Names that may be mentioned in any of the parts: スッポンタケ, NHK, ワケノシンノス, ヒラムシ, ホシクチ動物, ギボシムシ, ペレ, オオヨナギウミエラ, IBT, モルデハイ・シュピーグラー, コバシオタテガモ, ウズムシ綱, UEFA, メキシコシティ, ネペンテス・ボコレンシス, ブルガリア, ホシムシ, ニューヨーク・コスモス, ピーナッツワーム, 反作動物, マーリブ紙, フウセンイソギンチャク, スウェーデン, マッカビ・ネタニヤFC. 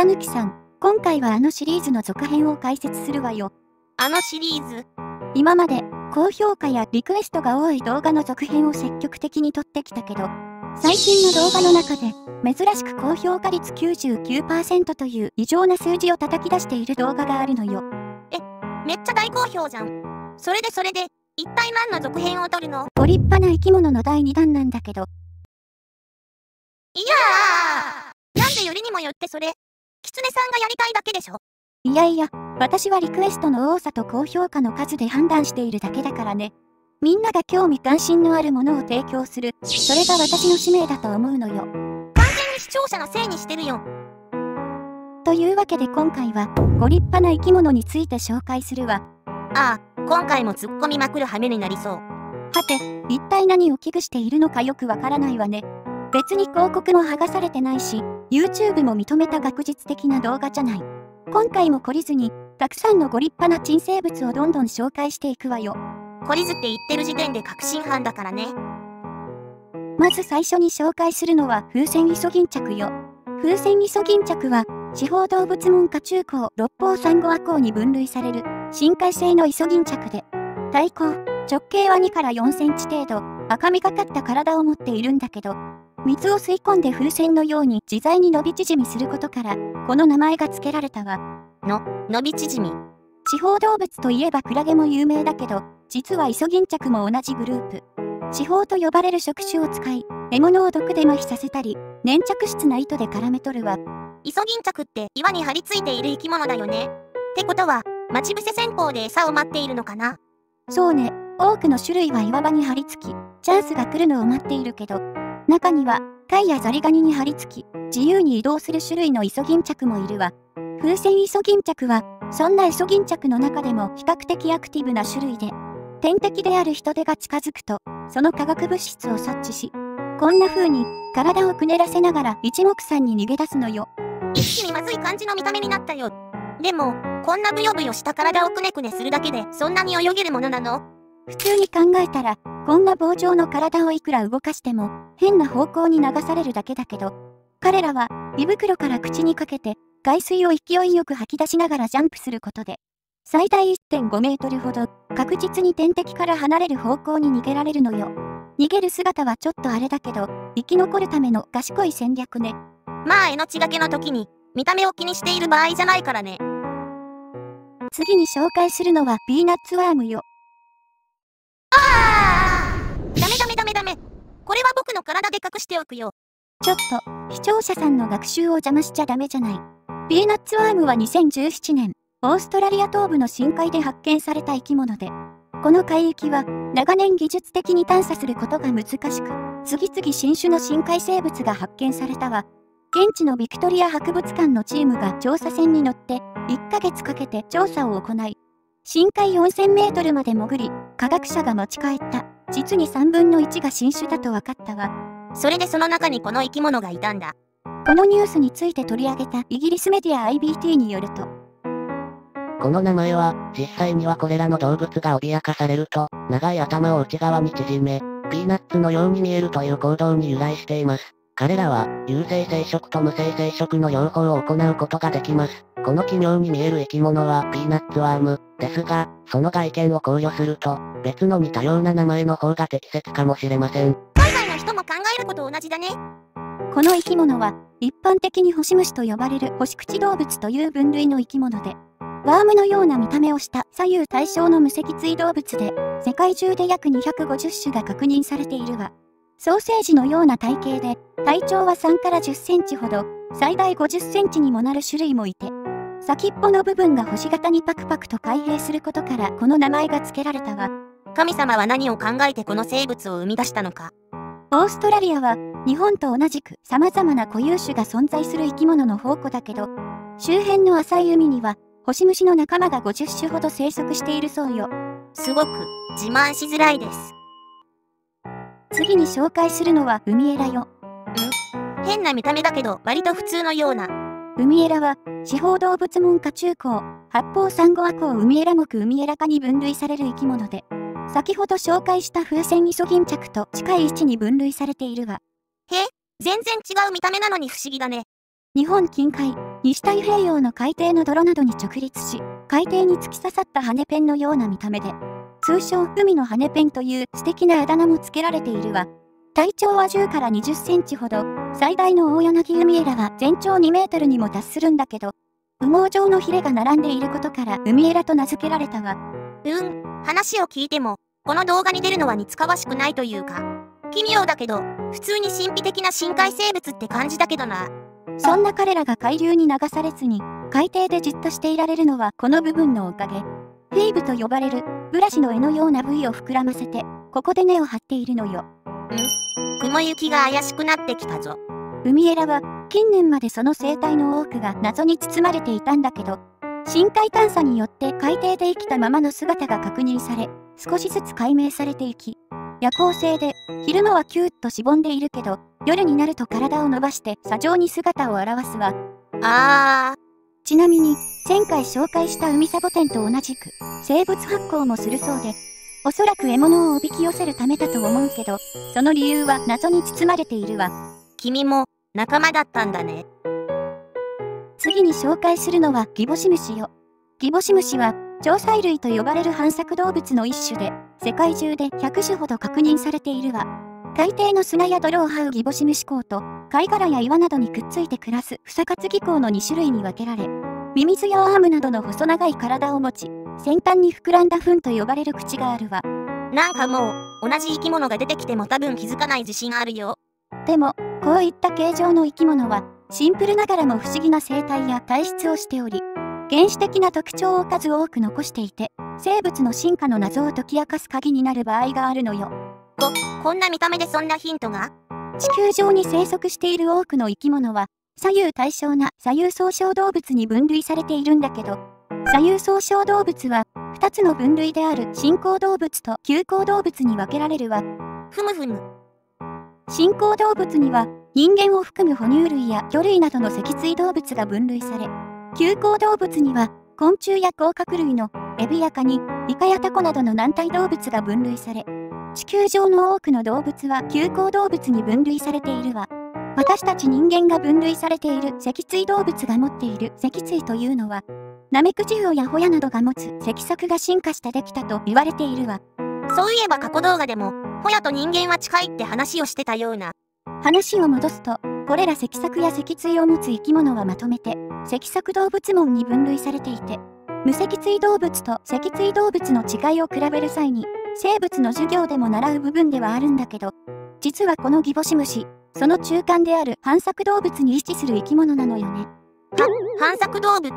たぬきさん、今回はあのシリーズの続編を解説するわよ。あのシリーズ、今まで高評価やリクエストが多い動画の続編を積極的に撮ってきたけど、最近の動画の中で珍しく高評価率 99% という異常な数字を叩き出している動画があるのよ。めっちゃ大好評じゃん。それで一体何の続編を撮るの？ご立派な生き物の第2弾なんだけど。いやー、なんでよりにもよってそれキツネさんがやりたいだけでしょ。いやいや、私はリクエストの多さと高評価の数で判断しているだけだからね。みんなが興味関心のあるものを提供する、それが私の使命だと思うのよ。完全に視聴者のせいにしてるよ。というわけで今回はご立派な生き物について紹介するわ。ああ、今回も突っ込みまくる羽目になりそう。はて、一体何を危惧しているのかよくわからないわね。別に広告も剥がされてないし、YouTube も認めた学術的な動画じゃない。今回も懲りずに、たくさんのご立派な珍生物をどんどん紹介していくわよ。懲りずって言ってる時点で確信犯だからね。まず最初に紹介するのはフウセンイソギンチャクよ。フウセンイソギンチャクは、四方動物門下中項六方珊瑚亜綱に分類される、深海性のイソギンチャクで、体高、直径は2から4センチ程度、赤みがかった体を持っているんだけど、水を吸い込んで風船のように自在に伸び縮みすることから、この名前が付けられたわ。伸び縮み。四方動物といえばクラゲも有名だけど、実はイソギンチャクも同じグループ。刺胞と呼ばれる触手を使い、獲物を毒で麻痺させたり、粘着質な糸で絡めとるわ。イソギンチャクって岩に張り付いている生き物だよね。ってことは、待ち伏せ戦法で餌を待っているのかな？そうね、多くの種類は岩場に張り付き、チャンスが来るのを待っているけど、中には貝やザリガニに張り付き、自由に移動する種類のイソギンチャクもいるわ。風船イソギンチャクは、そんなイソギンチャクの中でも比較的アクティブな種類で、天敵である人手が近づくと、その化学物質を察知し、こんな風に体をくねらせながら一目散に逃げ出すのよ。一気にまずい感じの見た目になったよ。でも、こんなブヨブヨした体をくねくねするだけでそんなに泳げるものなの？普通に考えたら、こんな棒状の体をいくら動かしても変な方向に流されるだけだけど、彼らは胃袋から口にかけて海水を勢いよく吐き出しながらジャンプすることで、最大 1.5 メートルほど確実に天敵から離れる方向に逃げられるのよ。逃げる姿はちょっとあれだけど、生き残るための賢い戦略ね。まあ命がけの時に見た目を気にしている場合じゃないからね。次に紹介するのはピーナッツワームよ。ダメ。これは僕の体で隠しておくよ。ちょっと、視聴者さんの学習を邪魔しちゃダメじゃない。ピーナッツワームは2017年、オーストラリア東部の深海で発見された生き物で、この海域は長年技術的に探査することが難しく、次々新種の深海生物が発見されたわ。現地のビクトリア博物館のチームが調査船に乗って、1ヶ月かけて調査を行い、深海4000メートルまで潜り、科学者が持ち帰った、実に3分の1が新種だと分かったわ。それでその中にこの生き物がいたんだ。このニュースについて取り上げたイギリスメディア IBT によると、この名前は、実際にはこれらの動物が脅かされると、長い頭を内側に縮め、ピーナッツのように見えるという行動に由来しています。彼らは、有性生殖と無性生殖の両方を行うことができます。この奇妙に見える生き物はピーナッツワームですが、その外見を考慮すると、別の似たような名前の方が適切かもしれません。海外の人も考えること同じだね。この生き物は、一般的にホシムシと呼ばれるホシクチ動物という分類の生き物で、ワームのような見た目をした左右対称の無脊椎動物で、世界中で約250種が確認されているわ。ソーセージのような体型で、体長は3から10センチほど、最大50センチにもなる種類もいて、先っぽの部分が星型にパクパクと開閉することからこの名前が付けられたわ。神様は何を考えてこの生物を生み出したのか。オーストラリアは、日本と同じく様々な固有種が存在する生き物の宝庫だけど、周辺の浅い海には、ホシムシの仲間が50種ほど生息しているそうよ。すごく、自慢しづらいです。次に紹介するのはウミエラよ。変な見た目だけど割と普通のような。ウミエラは四方動物門下中項八方珊瑚亜綱ウミエラ目ウミエラ科に分類される生き物で、先ほど紹介した風船イソギンチャクと近い位置に分類されているわ。へえ、全然違う見た目なのに不思議だね。日本近海、西太平洋の海底の泥などに直立し、海底に突き刺さった羽ペンのような見た目で、通称海の羽ペンという素敵なあだ名も付けられているわ。体長は10から20センチほど、最大のオオヨナギウミエラは全長2メートルにも達するんだけど、羽毛状のヒレが並んでいることからウミエラと名付けられたわ。話を聞いても、この動画に出るのは似つかわしくないというか、奇妙だけど、普通に神秘的な深海生物って感じだけどな。そんな彼らが海流に流されずに、海底でじっとしていられるのはこの部分のおかげ。フィーブと呼ばれる、ブラシの柄のような部位を膨らませて、ここで根を張っているのよ。雲行きが怪しくなってきたぞ。ウミエラは、近年までその生態の多くが謎に包まれていたんだけど、深海探査によって海底で生きたままの姿が確認され、少しずつ解明されていき、夜行性で、昼間はキューッとしぼんでいるけど、夜になると体を伸ばして砂上に姿を現すわ。ちなみに、前回紹介した海サボテンと同じく、生物発光もするそうで、おそらく獲物をおびき寄せるためだと思うけど、その理由は謎に包まれているわ。君も、仲間だったんだね。次に紹介するのはギボシムシよ。ギボシムシは、鳥採類と呼ばれる反作動物の一種で、世界中で100種ほど確認されているわ。海底の砂や泥を這うギボシムシ綱と、貝殻や岩などにくっついて暮らすフサカツギ綱の2種類に分けられ、ミミズやオアームなどの細長い体を持ち、先端に膨らんだ糞と呼ばれる口があるわ。なんかもう、同じ生き物が出てきても多分気づかない自信あるよ。でも、こういった形状の生き物は、シンプルながらも不思議な生態や体質をしており、原始的な特徴を数多く残していて、生物の進化の謎を解き明かす鍵になる場合があるのよ。こんな見た目でそんなヒントが？地球上に生息している多くの生き物は、左右対称な左右総称動物に分類されているんだけど、左右総称動物は、2つの分類である進行動物と急行動物に分けられるわ。ふむふむ。進行動物には、人間を含む哺乳類や魚類などの脊椎動物が分類され、急行動物には昆虫や甲殻類のエビやカニ、イカやタコなどの軟体動物が分類され、地球上の多くの動物は急行動物に分類されているわ。私たち人間が分類されている脊椎動物が持っている脊椎というのは、ナメクジウオやホヤなどが持つ脊索が進化してできたと言われているわ。そういえば過去動画でも、ホヤと人間は近いって話をしてたような。話を戻すと、これら脊索や脊椎を持つ生き物はまとめて、脊索動物門に分類されていて、無脊椎動物と脊椎動物の違いを比べる際に、生物の授業でも習う部分ではあるんだけど、実はこのギボシムシ、その中間である反作動物に位置する生き物なのよね。反作動物?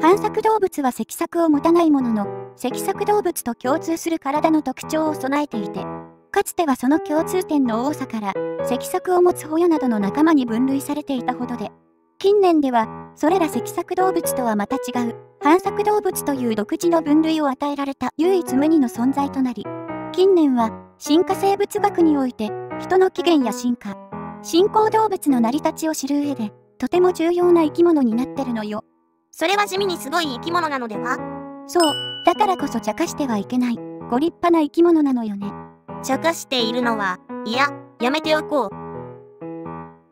反作動物は脊索を持たないものの、脊索動物と共通する体の特徴を備えていて、かつてはその共通点の多さから、脊索を持つホヤなどの仲間に分類されていたほどで、近年では、それら脊索動物とはまた違う、反作動物という独自の分類を与えられた唯一無二の存在となり、近年は、進化生物学において、人の起源や進化、進行動物の成り立ちを知る上で、とても重要な生き物になってるのよ。それは地味にすごい生き物なのでは？そう、だからこそ茶化してはいけない、ご立派な生き物なのよね。茶化しているのは、いや、やめておこう。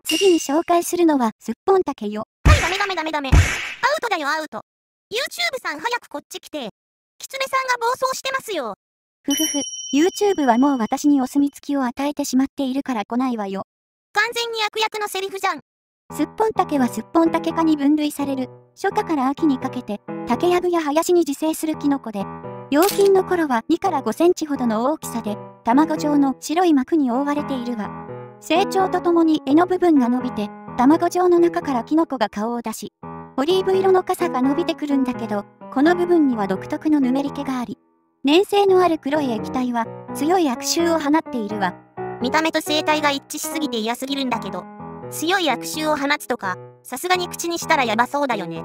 次に紹介するのは、スッポンタケよ。はい、ダメ。アウトだよ、アウト。YouTube さん早くこっち来て。キツネさんが暴走してますよ。YouTube はもう私にお墨付きを与えてしまっているから来ないわよ。完全に悪役のセリフじゃん。スッポンタケはスッポンタケ科に分類される、初夏から秋にかけて、竹やぶや林に自生するキノコで、幼菌の頃は2から5センチほどの大きさで、卵状の白い膜に覆われているわ。成長とともに柄の部分が伸びて、卵状の中からキノコが顔を出し、オリーブ色の傘が伸びてくるんだけど、この部分には独特のぬめり気があり、粘性のある黒い液体は強い悪臭を放っているわ。見た目と生態が一致しすぎて嫌すぎるんだけど、強い悪臭を放つとか、さすがに口にしたらやばそうだよね。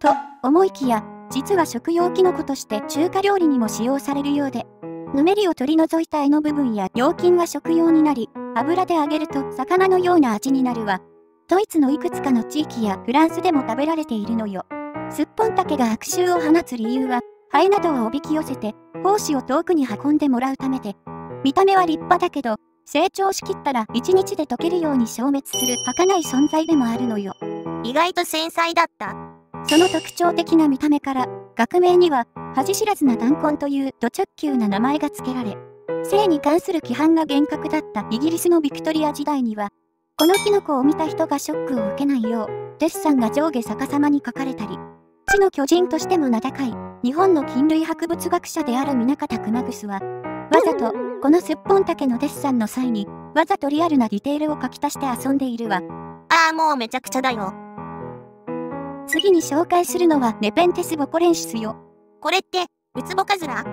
と思いきや、実は食用キノコとして中華料理にも使用されるようで、ぬめりを取り除いた柄の部分や葉菌は食用になり、油で揚げると魚のような味になるわ。ドイツのいくつかの地域やフランスでも食べられているのよ。スッポンタケが悪臭を放つ理由は、ハエなどをおびき寄せて、胞子を遠くに運んでもらうためで、見た目は立派だけど、成長しきったら1日で溶けるように消滅する儚い存在でもあるのよ。意外と繊細だった。その特徴的な見た目から、学名には、恥知らずな弾痕というド直球な名前が付けられ、性に関する規範が厳格だったイギリスのビクトリア時代には、このキノコを見た人がショックを受けないよう、デッサンが上下逆さまに描かれたり、知の巨人としても名高い、日本の菌類博物学者である南方熊楠は、わざと、このスッポンタケのデッサンの際に、わざとリアルなディテールを書き足して遊んでいるわ。もうめちゃくちゃだよ。次に紹介するのはネペンテス・ボコレンシスよ。これって、ウツボカズラ？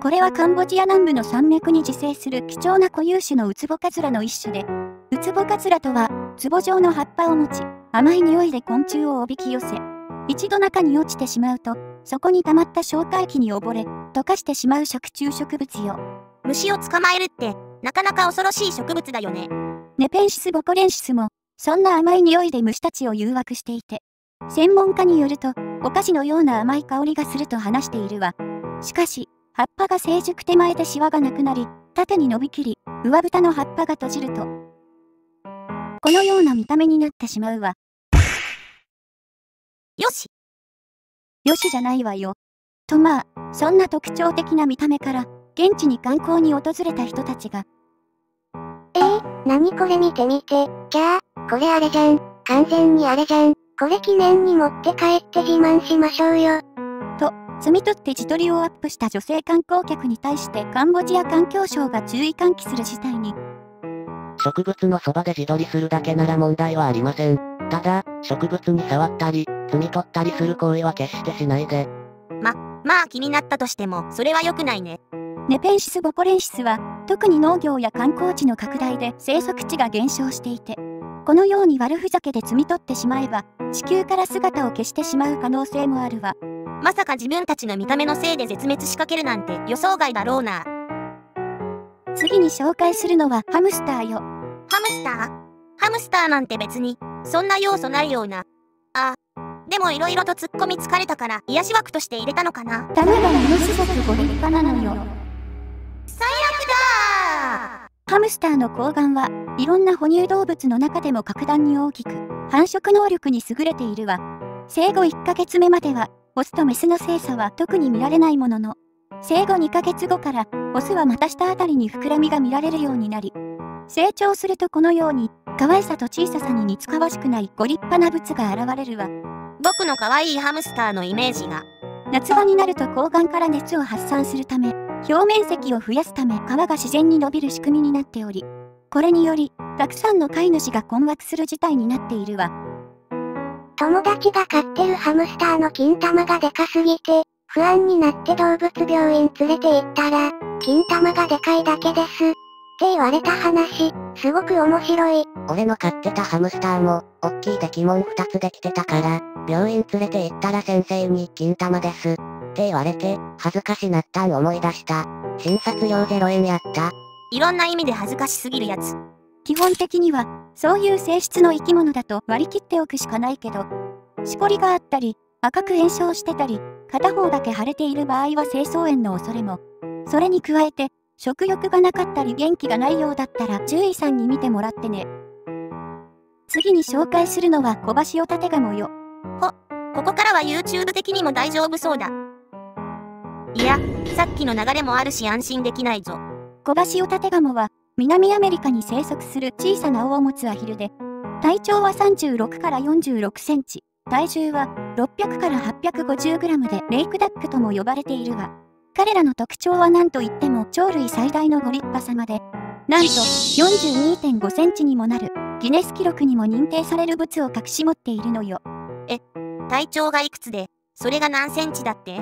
これはカンボジア南部の山脈に自生する貴重な固有種のウツボカズラの一種で、ウツボカズラとは、壺状の葉っぱを持ち、甘い匂いで昆虫をおびき寄せ、一度中に落ちてしまうと、そこに溜まった消化液に溺れ、溶かしてしまう食虫植物よ。虫を捕まえるって、なかなか恐ろしい植物だよね。ネペンシス・ボコレンシスも、そんな甘い匂いで虫たちを誘惑していて、専門家によると、お菓子のような甘い香りがすると話しているわ。しかし、葉っぱが成熟手前でシワがなくなり、縦に伸びきり、上蓋の葉っぱが閉じると、このような見た目になってしまうわ。よしじゃないわよ。とまあ、そんな特徴的な見た目から、現地に観光に訪れた人たちが。何これ見て見て。キャー、これあれじゃん。完全にあれじゃん。これ記念に持って帰って自慢しましょうよ。と、摘み取って自撮りをアップした女性観光客に対してカンボジア環境省が注意喚起する事態に。植物のそばで自撮りするだけなら問題はありません。ただ、植物に触ったり、摘み取ったりする行為は決してしないで。まあ気になったとしても、それは良くないね。ネペンシス・ボコレンシスは、特に農業や観光地の拡大で生息地が減少していて、このように悪ふざけで摘み取ってしまえば、地球から姿を消してしまう可能性もあるわ。まさか自分たちの見た目のせいで絶滅しかけるなんて予想外だろうな。次に紹介するのはハムスターよ。ハムスターなんて別に、そんな要素ないような。でも色々と突っ込み疲れたから癒し枠として入れたのかな。卵がものすごくご立派なのよ。最悪だー。ハムスターの睾丸はいろんな哺乳動物の中でも格段に大きく、繁殖能力に優れているわ。生後1ヶ月目まではオスとメスの性差は特に見られないものの、生後2ヶ月後からオスは股下あたりに膨らみが見られるようになり、成長するとこのように可愛さと小ささに似つかわしくないご立派なブツが現れるわ。僕の可愛いハムスターのイメージが、夏場になると睾丸から熱を発散するため、表面積を増やすため皮が自然に伸びる仕組みになっており、これによりたくさんの飼い主が困惑する事態になっているわ。友達が飼ってるハムスターの金玉がでかすぎて不安になって動物病院連れて行ったら、金玉がでかいだけですって言われた話、すごく面白い。俺の飼ってたハムスターもおっきいデキモン2つできてたから、病院連れて行ったら先生に金玉ですって言われて、恥ずかしなったん思い出した。診察料0円やった。いろんな意味で恥ずかしすぎるやつ。基本的には、そういう性質の生き物だと割り切っておくしかないけど、しこりがあったり、赤く炎症してたり、片方だけ腫れている場合は精巣炎の恐れも。それに加えて、食欲がなかったり元気がないようだったら獣医さんに見てもらってね。次に紹介するのはコバシオタテガモよ。ここからは YouTube 的にも大丈夫そうだ。いや、さっきの流れもあるし安心できないぞ。コバシオタテガモは、南アメリカに生息する小さな尾を持つアヒルで、体長は36から46センチ、体重は600から850グラムでレイクダックとも呼ばれているわ。彼らの特徴はなんといっても鳥類最大のご立派様で、なんと 42.5 センチにもなる、ギネス記録にも認定されるブツを隠し持っているのよ。体長がいくつで、それが何センチだって？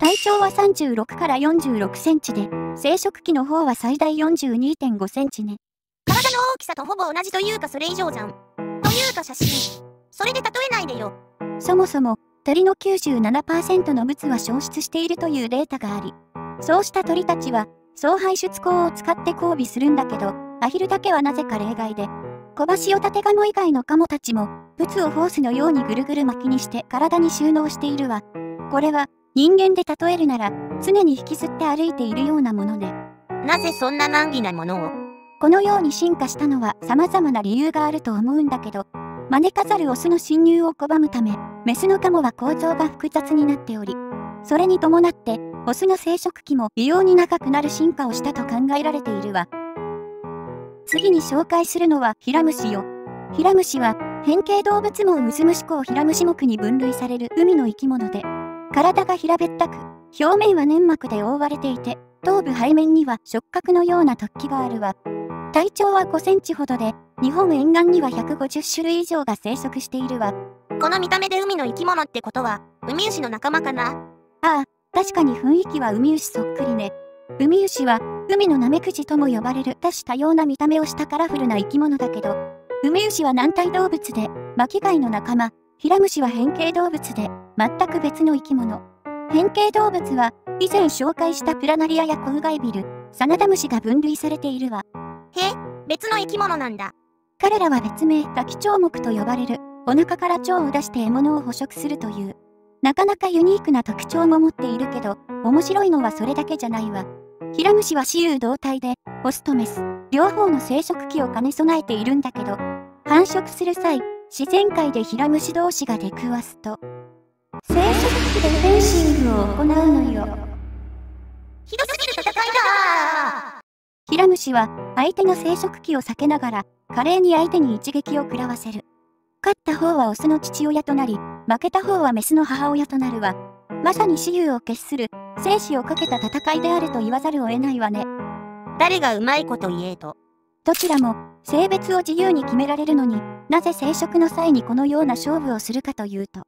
体長は36から46センチで、生殖期の方は最大 42.5 センチね。体の大きさとほぼ同じというかそれ以上じゃん。というか写真。それで例えないでよ。そもそも、鳥の 97% のブツは消失しているというデータがあり、そうした鳥たちは、総排出口を使って交尾するんだけど、アヒルだけはなぜか例外で、コバシオタテガモ以外のカモたちも、ブツをホースのようにぐるぐる巻きにして体に収納しているわ。これは、人間で例えるなら、常に引きずって歩いているようなもので。なぜそんな難儀なものを？このように進化したのは様々な理由があると思うんだけど、招かざるオスの侵入を拒むため、メスのカモは構造が複雑になっており、それに伴って、オスの生殖期も異様に長くなる進化をしたと考えられているわ。次に紹介するのはヒラムシよ。ヒラムシは、変形動物網ウズムシ綱ヒラムシ目に分類される海の生き物で、体が平べったく、表面は粘膜で覆われていて、頭部背面には触角のような突起があるわ。体長は5センチほどで、日本沿岸には150種類以上が生息しているわ。この見た目で海の生き物ってことは、ウミウシの仲間かな？ああ、確かに雰囲気はウミウシそっくりね。ウミウシは、海のナメクジとも呼ばれる多種多様な見た目をしたカラフルな生き物だけど、ウミウシは軟体動物で、巻貝の仲間、ヒラムシは変形動物で、全く別の生き物。変形動物は、以前紹介したプラナリアやコウガイビル、サナダムシが分類されているわ。へえ、別の生き物なんだ。彼らは別名「滝鳥目」と呼ばれる、お腹から蝶を出して獲物を捕食するという、なかなかユニークな特徴も持っているけど、面白いのはそれだけじゃないわ。ヒラムシは雌雄同体で、オスとメス、両方の生殖期を兼ね備えているんだけど、繁殖する際、自然界でヒラムシ同士が出くわすと、生殖期でフェンシングを行うのよ。ひどすぎる戦いだ。ヒラムシは相手の生殖期を避けながら華麗に相手に一撃を食らわせる。勝った方はオスの父親となり、負けた方はメスの母親となるわ。まさに雌雄を決する生死をかけた戦いであると言わざるを得ないわね。誰がうまいこと言えと。どちらも性別を自由に決められるのに、なぜ生殖の際にこのような勝負をするかというと、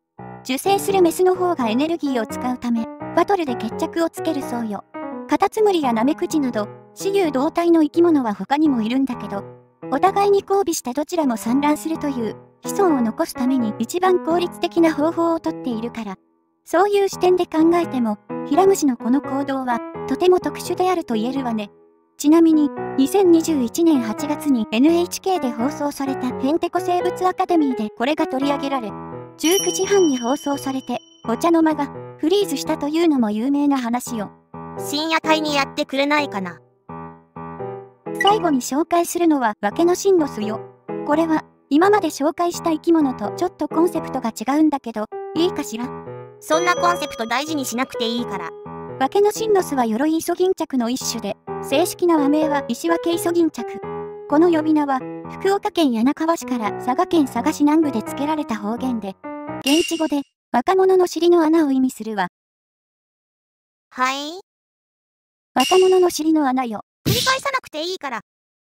受精するメスの方がエネルギーを使うため、バトルで決着をつけるそうよ。カタツムリやナメクジなど、雌雄同体の生き物は他にもいるんだけど、お互いに交尾してどちらも産卵するという、子孫を残すために一番効率的な方法をとっているから。そういう視点で考えても、ヒラムシのこの行動は、とても特殊であると言えるわね。ちなみに、2021年8月に NHK で放送されたヘンテコ生物アカデミーでこれが取り上げられ、19時半に放送されて、お茶の間がフリーズしたというのも有名な話よ。深夜帯にやってくれないかな。最後に紹介するのはワケノシンノスよ。これは今まで紹介した生き物とちょっとコンセプトが違うんだけど、いいかしら？そんなコンセプト大事にしなくていいから。ワケノシンノスは鎧イソギンチャクの一種で、正式な和名は石分けイソギンチャク。この呼び名は福岡県柳川市から佐賀県佐賀市南部で付けられた方言で、現地語で若者の尻の穴を意味するわ。はい？若者の尻の穴よ。繰り返さなくていいから。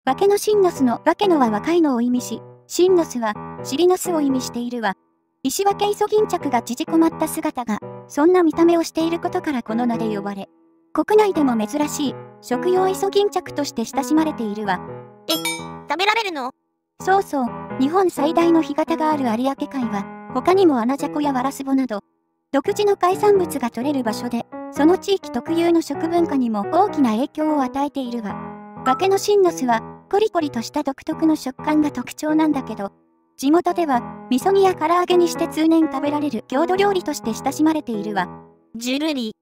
ワケノシンノスのワケノは若いのを意味し、シンノスは尻の巣を意味しているわ。石分けイソギンチャクが縮こまった姿が、そんな見た目をしていることからこの名で呼ばれ、国内でも珍しい食用イソギンチャクとして親しまれているわ。え、食べられるの？そうそう、日本最大の干潟がある有明海は、他にもアナジャコやワラスボなど、独自の海産物が取れる場所で、その地域特有の食文化にも大きな影響を与えているわ。ワケノシンノスは、コリコリとした独特の食感が特徴なんだけど、地元では、味噌煮や唐揚げにして通年食べられる郷土料理として親しまれているわ。ジュルリ。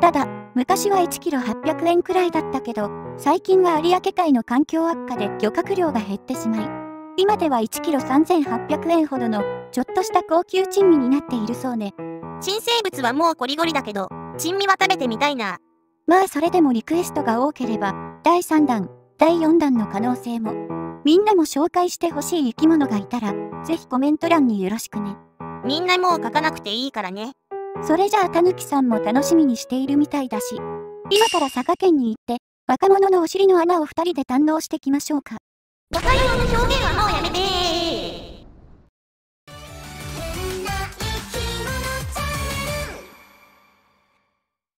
ただ、昔は1キロ800円くらいだったけど、最近は有明海の環境悪化で漁獲量が減ってしまい、今では1キロ3800円ほどの、ちょっとした高級珍味になっているそうね。珍生物はもうゴリゴリだけど、珍味は食べてみたいな。まあそれでもリクエストが多ければ、第3弾、第4弾の可能性も。みんなも紹介してほしい生き物がいたら、ぜひコメント欄によろしくね。みんなもう書かなくていいからね。それじゃあたぬきさんも楽しみにしているみたいだし、今から佐賀県に行って、若者のお尻の穴を2人で堪能してきましょうか。若者の表現はもうやめてー。